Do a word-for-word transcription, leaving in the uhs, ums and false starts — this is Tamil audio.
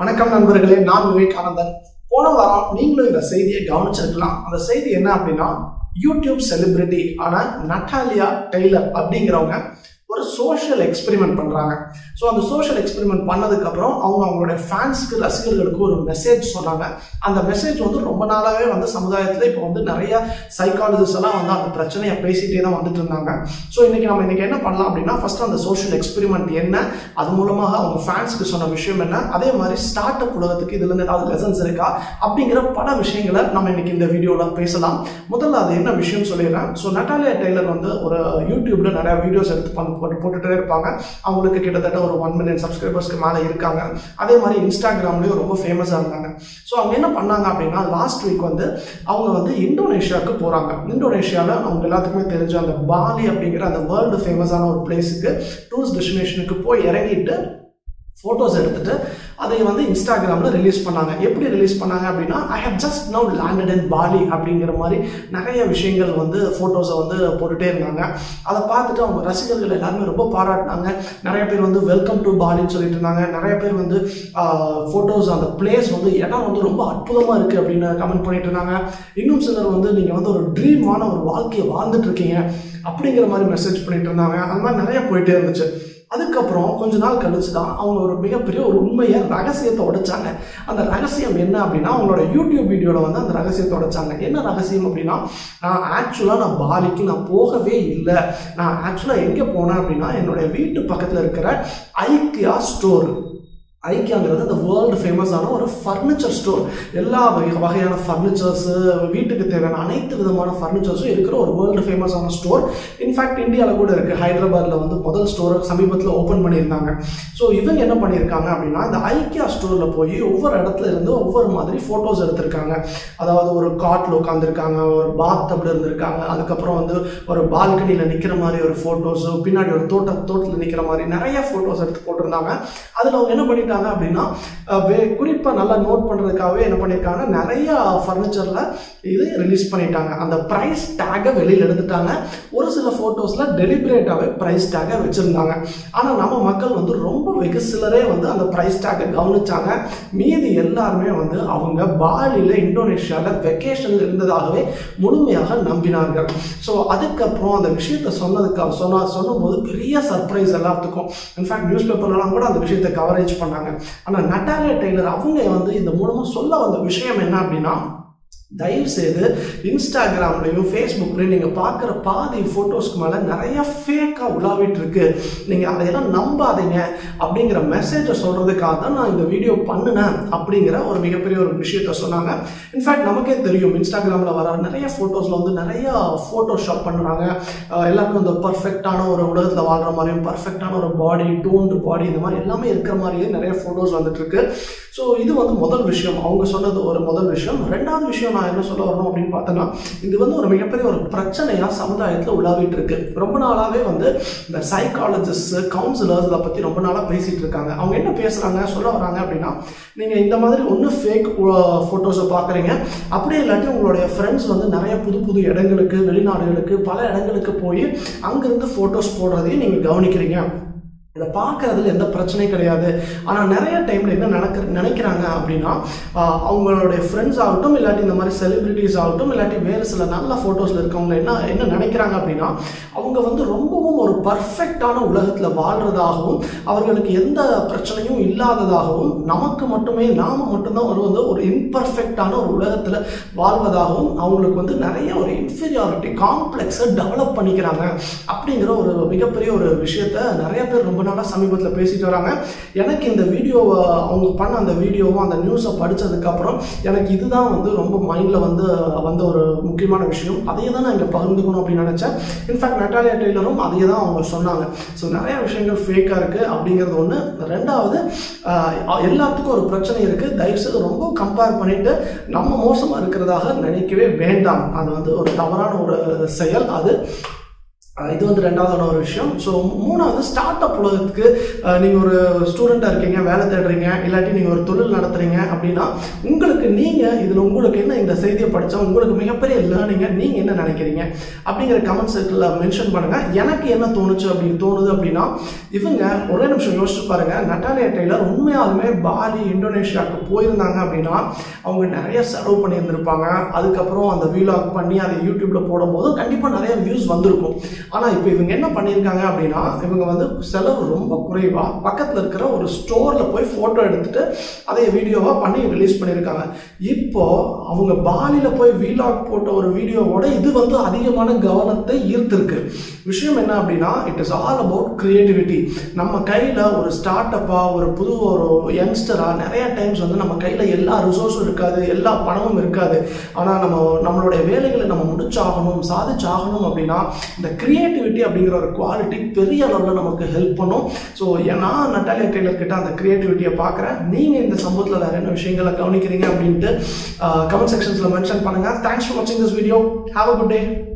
வணக்கம் நண்பர்களே, நான் விவேக் ஆனந்தன். போன வாரம் நீங்களும் இந்த செய்தியை கவனிச்சிருக்கலாம். அந்த செய்தி என்ன அப்படின்னா, யூடியூப் செலிபிரிட்டி ஆன நட்டாலியா டெய்லர் அப்படிங்கிறவங்க ஒரு சோஷியல் எக்ஸ்பெரிமெண்ட் பண்றாங்க. ஸோ அந்த சோஷியல் எக்ஸ்பெரிமெண்ட் பண்ணதுக்கு அப்புறம் அவங்க அவங்களுடைய ஃபேன்ஸ்க்கு, ரசிகர்களுக்கு ஒரு மெசேஜ் சொன்னாங்க. அந்த மெசேஜ் வந்து ரொம்ப நாளாகவே வந்து சமுதாயத்தில் இப்போ வந்து நிறைய சைக்காலஜிஸ்ட் எல்லாம் வந்து அந்த பிரச்சனையை பேசிட்டே தான் வந்துட்டு இருந்தாங்க. ஸோ இன்னைக்கு நம்ம இன்னைக்கு என்ன பண்ணலாம் அப்படின்னா, ஃபர்ஸ்ட் அந்த சோஷியல் எக்ஸ்பெரிமெண்ட் என்ன, அது மூலமாக அவங்க ஃபேன்ஸ்க்கு சொன்ன விஷயம் என்ன, அதே மாதிரி ஸ்டார்ட் அப் உலகத்துக்கு இதுல இருந்து ஏதாவது லெசன்ஸ் இருக்கா அப்படிங்கிற பல விஷயங்களை நம்ம இன்னைக்கு இந்த வீடியோவில் பேசலாம். முதல்ல அது என்ன விஷயம் சொல்லிடுறேன். ஸோ நட்டாலியா டெய்லர் வந்து ஒரு யூடியூப்ல நிறைய வீடியோஸ் எடுத்து பண்ண போட்டுட்டே இருப்பாங்க. அவங்களுக்கு கிட்டத்தட்ட ஒரு ஒன் மில்லியன் சப்ஸ்கிரைபர்ஸ்க்கு மேலே இருக்காங்க. அதே மாதிரி இன்ஸ்டாகிராம்லேயும் ரொம்ப ஃபேமஸாக இருந்தாங்க. ஸோ அவங்க என்ன பண்ணாங்க அப்படின்னா, லாஸ்ட் வீக் வந்து அவங்க வந்து இந்தோனேஷியாவுக்கு போகிறாங்க. இந்தோனேஷியாவில் அவங்க எல்லாத்துக்குமே தெரிஞ்ச அந்த பாலி அப்படிங்கிற அந்த வேர்ல்டு ஃபேமஸான ஒரு பிளேஸுக்கு, டூரிஸ்ட் டெஸ்டினேஷனுக்கு போய் இறங்கிட்டு ஃபோட்டோஸ் எடுத்துட்டு அதை வந்து இன்ஸ்டாகிராமில் ரிலீஸ் பண்ணாங்க. எப்படி ரிலீஸ் பண்ணாங்க அப்படின்னா, I have just now landed in poly அப்படிங்கிற மாதிரி நிறைய விஷயங்கள் வந்து ஃபோட்டோஸை வந்து போட்டுகிட்டே இருந்தாங்க. அதை பார்த்துட்டு அவங்க ரசிகர்கள் எல்லாருமே ரொம்ப பாராட்டினாங்க. நிறைய பேர் வந்து வெல்கம் டு பாலின்னு சொல்லிட்டு இருந்தாங்க. நிறைய பேர் வந்து ஃபோட்டோஸ், அந்த பிளேஸ் வந்து இடம் வந்து ரொம்ப அற்புதமாக இருக்குது அப்படின்னு கமெண்ட் பண்ணிட்டு இருந்தாங்க. இன்னும் சிலர் வந்து நீங்கள் வந்து ஒரு ட்ரீமான ஒரு வாழ்க்கையை வாழ்ந்துட்டு இருக்கீங்க அப்படிங்கிற மாதிரி மெசேஜ் பண்ணிட்டு இருந்தாங்க. அந்த மாதிரி நிறைய போயிட்டே இருந்துச்சு. அதுக்கப்புறம் கொஞ்ச நாள் கழிச்சு தான் அவங்க ஒரு மிகப்பெரிய ஒரு உண்மையை, ரகசியத்தை உடைச்சாங்க. அந்த ரகசியம் என்ன அப்படின்னா, அவங்களோட யூடியூப் வீடியோவில் வந்து அந்த ரகசியத்தை உடைச்சாங்க. என்ன ரகசியம் அப்படின்னா, நான் ஆக்சுவலாக நான் பாலிக்கு நான் போகவே இல்லை. நான் ஆக்சுவலாக எங்கே போனேன் அப்படின்னா, என்னுடைய வீட்டு பக்கத்தில் இருக்கிற ஐக்கியா ஸ்டோர். ஐக்கியாங்கிறது அந்த வேர்ல்டு ஃபேமஸான ஒரு ஃபர்னிச்சர் ஸ்டோர். எல்லா வகை வகையான ஃபர்னிச்சர்ஸு, வீட்டுக்கு தேவையான அனைத்து விதமான ஃபர்னிச்சர்ஸும் இருக்கிற ஒரு வேர்ல்டு ஃபேமஸான ஸ்டோர். இன்ஃபேக்ட் இந்தியாவில் கூட இருக்குது. ஹைதராபாத்தில் வந்து முதல் ஸ்டோரை சமீபத்தில் ஓப்பன் பண்ணியிருந்தாங்க. ஸோ இவங்க என்ன பண்ணியிருக்காங்க அப்படின்னா, இந்த ஐக்கியா ஸ்டோரில் போய் ஒவ்வொரு இடத்துல இருந்து ஒவ்வொரு மாதிரி ஃபோட்டோஸ் எடுத்திருக்காங்க. அதாவது ஒரு காட்டில் உட்காந்துருக்காங்க, ஒரு பாத்டப்ல இருந்திருக்காங்க, அதுக்கப்புறம் வந்து ஒரு பால்கனியில் நிற்கிற மாதிரி ஒரு ஃபோட்டோஸு, பின்னாடி ஒரு தோட்டம் தோட்டத்தில் நிற்கிற மாதிரி நிறைய ஃபோட்டோஸ் எடுத்து போட்டிருந்தாங்க. அதில் அவங்க என்ன பண்ணி அப்படின்னா, குறிப்பா நல்லா நோட் பண்றதுக்காகவே என்ன பண்ணிருக்காங்க, நிறைய ஃபர்னிச்சர்ல இது ரிலீஸ் பண்ணிட்டாங்க. அந்த பிரைஸ் டேக வெளியில எடுத்துட்டாங்க. ஒரு சில போட்டோஸ்ல டெலிபரேட்டாவே பிரைஸ் டேக வச்சிருந்தாங்க. ஆனா நம்ம மக்கள் வந்து ரொம்ப வெகு சிலரே வந்து அந்த பிரைஸ் டேக கவனிச்சாங்க. மீதி எல்லாருமே வந்து அவங்க பாலியில, இந்தோனேஷியால வெக்கேஷன்ல இருந்ததாகவே முழுமையாக நம்பினார்கள். ஸோ அதுக்கப்புறம் அந்த விஷயத்தை சொன்னதுக்காக சொன்ன சொல்லும் போது பெரிய சர்ப்ரைஸ் எல்லாத்துக்கும். இன்ஃபேக்ட் நியூஸ் பேப்பர்லாம் கூட அந்த விஷயத்தை கவரேஜ் பண்ணாங்க. ஆனா நட்டாலியா டெய்லர் அவங்க வந்து இந்த மூலமா சொல்ல வந்த விஷயம் என்ன அப்படின்னா, தயவு செய்து இன்ஸ்டாகிராம்லையும் ஃபேஸ்புக்லையும் நீங்கள் பார்க்குற பாதி ஃபோட்டோஸ்க்கு மேலே நிறையா ஃபேக்காக உலாவிட்டு இருக்கு, நீங்கள் அதையெல்லாம் நம்பாதீங்க அப்படிங்கிற மெசேஜை சொல்கிறதுக்காக தான் நான் இந்த வீடியோ பண்ணினேன் அப்படிங்கிற ஒரு மிகப்பெரிய ஒரு விஷயத்த சொன்னாங்க. இன்ஃபேக்ட் நமக்கே தெரியும், இன்ஸ்டாகிராமில் வர நிறைய ஃபோட்டோஸில் வந்து நிறையா ஃபோட்டோஷாப் பண்ணுறாங்க. எல்லாருக்கும் இந்த பர்ஃபெக்டான ஒரு உலகத்தில் வாழ்கிற மாதிரியும், பர்ஃபெக்டான ஒரு பாடி, டோன்டு பாடி, இந்த மாதிரி எல்லாமே இருக்கிற மாதிரியே நிறைய ஃபோட்டோஸ் வந்துட்டுருக்கு. ஸோ இது வந்து முதல் விஷயம் அவங்க சொன்னது, ஒரு முதல் விஷயம். ரெண்டாவது விஷயம் என்ன சொல்ல வரணும் அப்படின்னு பார்த்தோம்னா, இது வந்து ஒரு மிகப்பெரிய ஒரு பிரச்சனையா சமுதாயத்தில் உலாவிட்டு இருக்கு. ரொம்ப நாளாவே வந்து இந்த சைக்காலஜிஸ்ட், கவுன்சிலர்ஸ் இதை பத்தி ரொம்ப நாளா பேசிட்டு இருக்காங்க. அவங்க என்ன பேசுறாங்க, சொல்ல வராங்க அப்படின்னா, நீங்க இந்த மாதிரி ஒன்று ஃபேக் போட்டோஸை பார்க்குறீங்க, அப்படியே இல்லாட்டி உங்களுடைய ஃப்ரெண்ட்ஸ் வந்து நிறைய புது புது இடங்களுக்கு, வெளிநாடுகளுக்கு, பல இடங்களுக்கு போய் அங்கிருந்து போட்டோஸ் போடுறதையும் நீங்க கவனிக்கிறீங்க. இதை பார்க்குறதுல எந்த பிரச்சனையும் கிடையாது. ஆனால் நிறைய டைமில் என்ன நடக்க நினைக்கிறாங்க அப்படின்னா, அவங்களுடைய ஃப்ரெண்ட்ஸ் ஆகட்டும், இல்லாட்டி இந்த மாதிரி செலிபிரிட்டிஸ் ஆகட்டும், இல்லாட்டி வேறு சில நல்ல ஃபோட்டோஸில் இருக்கவங்க என்ன என்ன நினைக்கிறாங்க அப்படின்னா, அவங்க வந்து ரொம்பவும் ஒரு பர்ஃபெக்டான உலகத்தில் வாழ்கிறதாகவும், அவர்களுக்கு எந்த பிரச்சனையும் இல்லாததாகவும், நமக்கு மட்டுமே நாம் மட்டும்தான் ஒரு வந்து ஒரு இம்பர்ஃபெக்டான ஒரு உலகத்தில் வாழ்வதாகவும், அவங்களுக்கு வந்து நிறைய ஒரு இன்ஃபீரியாரிட்டி காம்ப்ளெக்ஸை டெவலப் பண்ணிக்கிறாங்க அப்படிங்கிற ஒரு மிகப்பெரிய ஒரு விஷயத்தை நிறைய பேர் ரொம்ப நாளாக சமீபத்தில் பேசிட்டு வராங்க. எனக்கு இந்த வீடியோவை, அவங்க பண்ண அந்த வீடியோவும் அந்த நியூஸை படித்ததுக்கப்புறம் எனக்கு இதுதான் வந்து ரொம்ப மைண்டில் வந்து வந்த ஒரு முக்கியமான விஷயம். அதையே தான் நான் இங்கே பகிர்ந்துக்கணும் அப்படின்னு நினச்சேன். இன்ஃபேக்ட் நட்டாலியா டெய்லரும் அதையே தான் அவங்க சொன்னாங்க. ஸோ நிறைய விஷயங்கள் ஃபேக்காக இருக்குது அப்படிங்கிறது ஒன்று. ரெண்டாவது, எல்லாத்துக்கும் ஒரு பிரச்சனை இருக்குது. தயவுசெய்து ரொம்ப கம்பேர் பண்ணிவிட்டு நம்ம மோசமாக இருக்கிறதாக நினைக்கவே வேண்டாம். அது வந்து ஒரு தவறான ஒரு செயல். அது இது வந்து இரண்டாவதான ஒரு விஷயம். ஸோ மூணாவது, ஸ்டார்ட் அப் உலகத்துக்கு நீங்கள் ஒரு ஸ்டூடெண்ட்டாக இருக்கீங்க, வேலை தேடுறீங்க, இல்லாட்டி நீங்கள் ஒரு தொழில் நடத்துகிறீங்க அப்படின்னா உங்களுக்கு நீங்கள் இதில் உங்களுக்கு என்ன இந்த செய்தியை படித்தா உங்களுக்கு மிகப்பெரிய லேர்னிங்காக நீங்கள் என்ன நினைக்கிறீங்க அப்படிங்கிற கமெண்ட் செக்ஷனில் மென்ஷன் பண்ணுங்கள். எனக்கு என்ன தோணுச்சு அப்படின்னு தோணுது அப்படின்னா, இவங்க ஒரே நிமிஷம் யோசிச்சு பாருங்கள், நட்டாலியா டெய்லர் உண்மையாலுமே பாலி இந்தோனேஷியாவுக்கு போயிருந்தாங்க அப்படின்னா அவங்க நிறைய செலவு பண்ணியிருந்திருப்பாங்க. அதுக்கப்புறம் அந்த வீலாக் பண்ணி அதை யூடியூப்பில் போடும்போது கண்டிப்பாக நிறைய வியூஸ் வந்திருக்கும். ஆனால் இப்போ இவங்க என்ன பண்ணியிருக்காங்க அப்படின்னா, இவங்க வந்து செலவு ரொம்ப குறைவாக பக்கத்தில் இருக்கிற ஒரு ஸ்டோரில் போய் ஃபோட்டோ எடுத்துகிட்டு அதை வீடியோவாக பண்ணி ரிலீஸ் பண்ணியிருக்காங்க. இப்போது அவங்க பாலியில் போய் வீலாக் போட்ட ஒரு வீடியோவோட இது வந்து அதிகமான கவனத்தை ஈர்த்திருக்கு. விஷயம் என்ன அப்படின்னா, it is all about creativity. நம்ம கையில் ஒரு ஸ்டார்ட் அப்பாக ஒரு புது ஒரு யங்ஸ்டராக நிறையா டைம்ஸ் வந்து நம்ம கையில் எல்லா ரிசோர்ஸும் இருக்காது, எல்லா பணமும் இருக்காது. ஆனால் நம்ம நம்மளுடைய வேலைகளை நம்ம முடிச்சாகணும், சாதிச்சாகணும் அப்படின்னா இந்த கிரிய கிரியேட்டிவிட்டி அப்படிங்கிற ஒரு குவாலிட்டி பெரிய அளவில் நமக்கு ஹெல்ப் பண்ணும். ஸோ நான் நட்டாலியா டெய்லர் கிட்ட அந்த கிரியேட்டிவிட்டியை பார்க்குறேன். நீங்கள் இந்த சம்பவத்தில் வேறு என்ன விஷயங்களை கவனிக்கிறீங்க அப்படின்ட்டு கமெண்ட் செக்ஷன்ஸில் மென்ஷன் பண்ணுங்கள். தேங்க்ஸ் ஃபார் வாட்சிங் this video. Have a good day.